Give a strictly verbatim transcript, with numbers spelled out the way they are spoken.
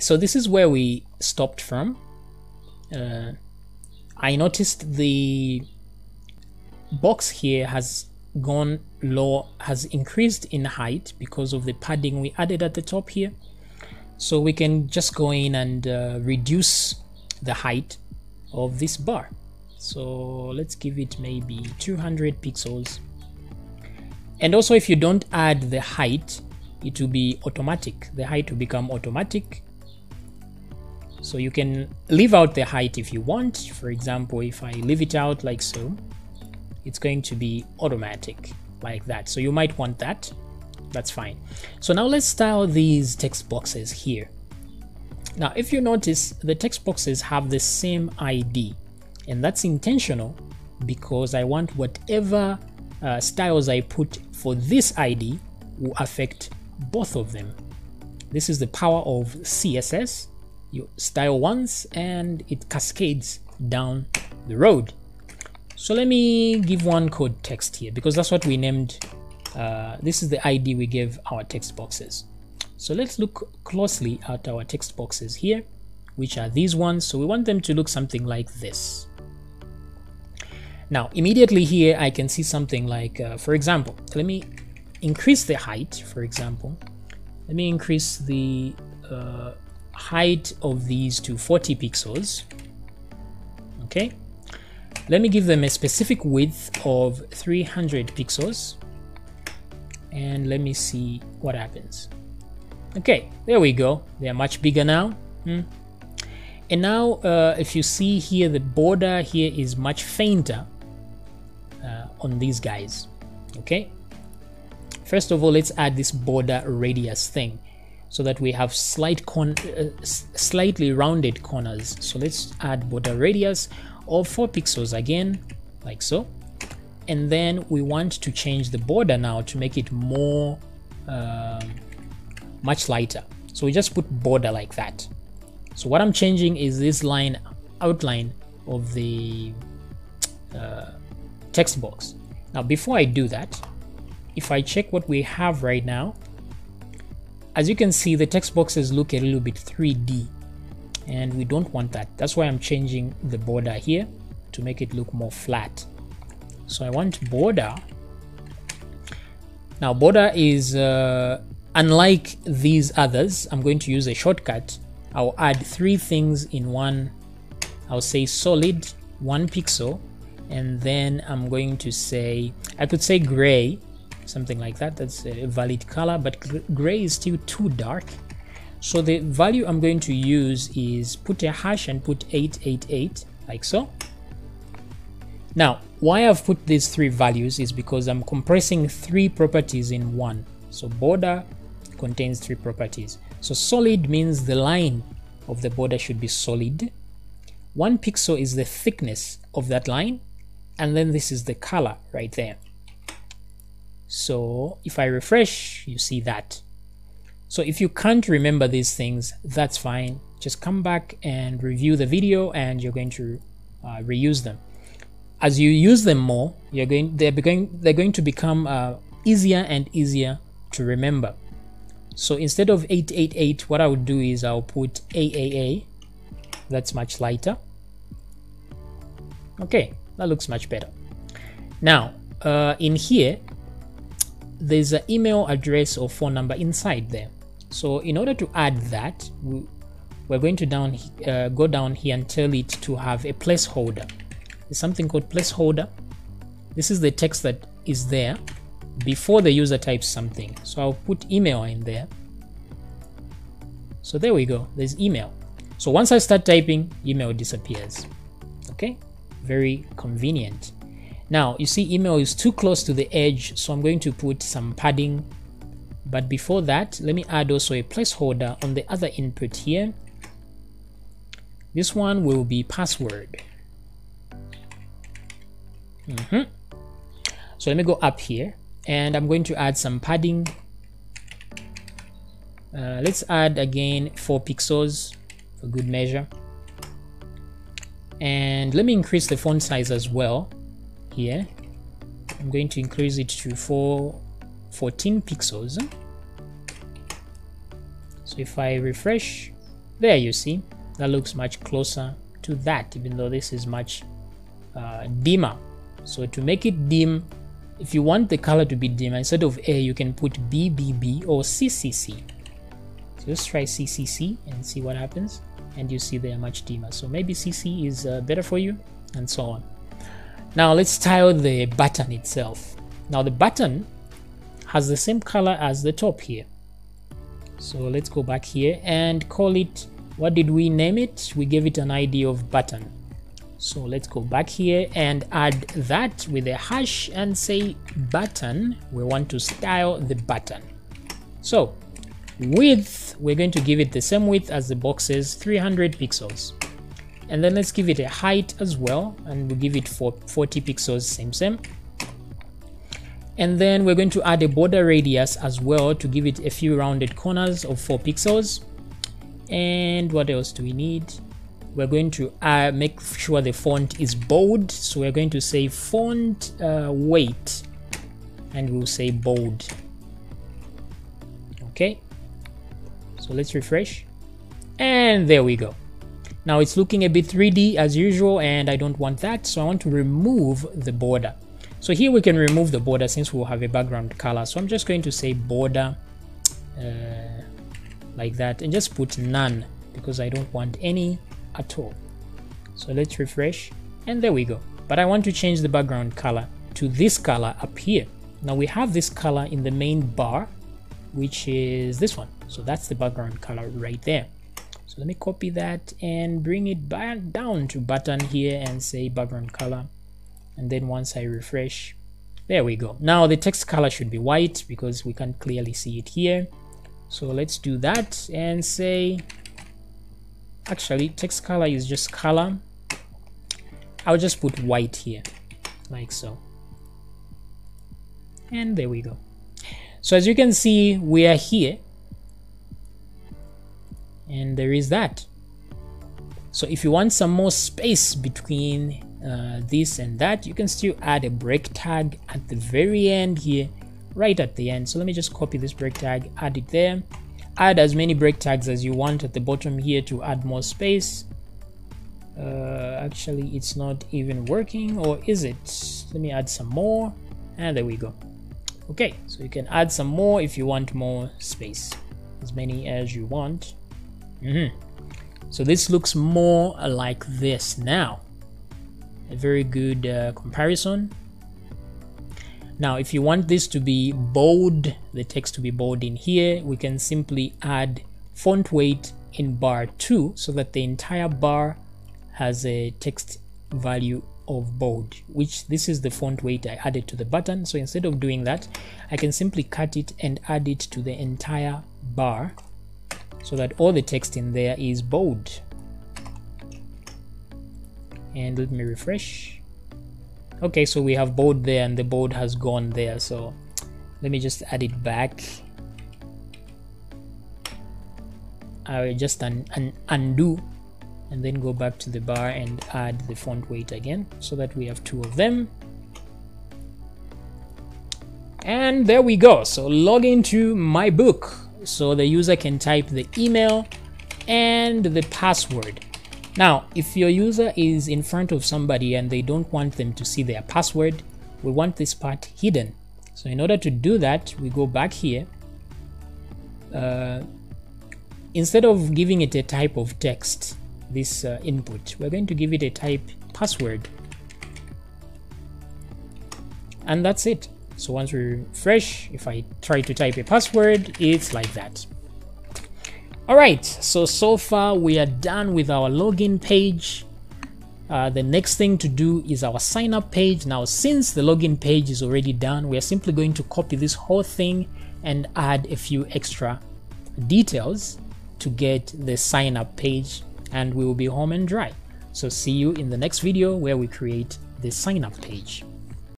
So this is where we stopped from. Uh, I noticed the box here has gone low, has increased in height because of the padding we added at the top here. So we can just go in and uh, reduce the height of this bar. So let's give it maybe two hundred pixels. And also, if you don't add the height, it will be automatic. The height will become automatic. So you can leave out the height if you want. For example, if I leave it out like so, it's going to be automatic like that. So you might want that. That's fine. So now let's style these text boxes here. Now, if you notice, the text boxes have the same I D, and that's intentional because I want whatever uh, styles I put for this I D will affect both of them. This is the power of C S S. You style once and it cascades down the road. So let me give one code text here, because that's what we named. Uh, this is the I D we gave our text boxes. So let's look closely at our text boxes here, which are these ones. So we want them to look something like this. Now, immediately here, I can see something like, uh, for example, let me increase the height. For example, let me increase the uh, height of these to forty pixels. Okay. Let me give them a specific width of three hundred pixels. And let me see what happens. Okay, there we go. They are much bigger now. Hmm. And now uh, if you see here, the border here is much fainter uh, on these guys. Okay, first of all, let's add this border radius thing so that we have slight con uh, slightly rounded corners. So let's add border radius of four pixels again, like so. And then we want to change the border now to make it more, uh, much lighter. So we just put border like that. So what I'm changing is this line outline of the uh, text box. Now, before I do that, if I check what we have right now, as you can see, the text boxes look a little bit three D, and we don't want that. That's why I'm changing the border here to make it look more flat. So I want border. Now border is uh, unlike these others. I'm going to use a shortcut. I'll add three things in one. I'll say solid one pixel, and then I'm going to say, I could say gray, something like that. That's a valid color, but gray is still too dark. So the value I'm going to use is put a hash and put eight eight eight, like so. Now, why I've put these three values is because I'm compressing three properties in one. So border contains three properties. So solid means the line of the border should be solid. One pixel is the thickness of that line. And then this is the color right there. So if I refresh, you see that. So if you can't remember these things, that's fine. Just come back and review the video and you're going to uh, reuse them. As you use them more, you're going, they're, going, they're going to become uh, easier and easier to remember. So instead of eight eight eight, what I would do is I'll put triple A. That's much lighter. Okay, that looks much better. Now, uh, in here, there's an email address or phone number inside there. So in order to add that, we're going to down, uh, go down here and tell it to have a placeholder. Something called placeholder. This is the text that is there before the user types something. So I'll put email in there. So there we go, there's email. So once I start typing, email disappears. Okay, very convenient. Now you see email is too close to the edge, so I'm going to put some padding. But before that, let me add also a placeholder on the other input here. This one will be password. Mm-hmm. So let me go up here and I'm going to add some padding. Uh, let's add again four pixels for good measure. And let me increase the font size as well here. I'm going to increase it to fourteen pixels. So if I refresh, There you see, that looks much closer to that, even though this is much uh, dimmer. So to make it dim, if you want the color to be dimmer, instead of A, you can put B B B or C C C. So let's try C C C and see what happens. And you see they are much dimmer. So maybe C C is uh, better for you, and so on. Now let's style the button itself. Now the button has the same color as the top here. So let's go back here and call it, what did we name it? We gave it an I D of button. So let's go back here and add that with a hash and say button. We want to style the button. So width, we're going to give it the same width as the boxes, three hundred pixels. And then let's give it a height as well, and we'll give it for forty pixels, same same. And then we're going to add a border radius as well to give it a few rounded corners of four pixels. And what else do we need? We're going to uh, make sure the font is bold. So we're going to say font uh, weight, and we'll say bold. Okay, so let's refresh. And there we go. Now it's looking a bit three D as usual, and I don't want that. So I want to remove the border. So here we can remove the border since we'll have a background color. So I'm just going to say border uh, like that, and just put none because I don't want any at all. So let's refresh, and there we go. But I want to change the background color to this color up here. Now we have this color in the main bar, which is this one. So that's the background color right there. So let me copy that and bring it back down to button here and say background color. And then once I refresh, there we go. Now the text color should be white because we can't clearly see it here. So let's do that and say, actually text color is just color. I'll just put white here like so. And there we go. So as you can see, we are here. And there is that. So if you want some more space between Uh, this and that, you can still add a break tag at the very end here, right at the end. So let me just copy this break tag, add it there. Add as many break tags as you want at the bottom here to add more space. Uh, actually, it's not even working, or is it? Let me add some more, and there we go. Okay, so you can add some more if you want more space, as many as you want. Mm-hmm. So this looks more like this now. A very good uh, comparison. Now if you want this to be bold, the text to be bold in here, we can simply add font weight in bar two so that the entire bar has a text value of bold, which this is the font weight I added to the button. So instead of doing that, I can simply cut it and add it to the entire bar so that all the text in there is bold. And let me refresh. Okay, so we have bold there, and the bold has gone there. So let me just add it back. I will just un un undo and then go back to the bar and add the font weight again so that we have two of them. And there we go. So log into my book. So the user can type the email and the password. Now, if your user is in front of somebody and they don't want them to see their password, we want this part hidden. So in order to do that, we go back here. Uh, instead of giving it a type of text, this uh, input, we're going to give it a type password. And that's it. So once we refresh, if I try to type a password, it's like that. Alright, so so far we are done with our login page. Uh, the next thing to do is our sign up page. Now since the login page is already done, we are simply going to copy this whole thing and add a few extra details to get the sign up page, and we will be home and dry. So see you in the next video where we create the sign up page.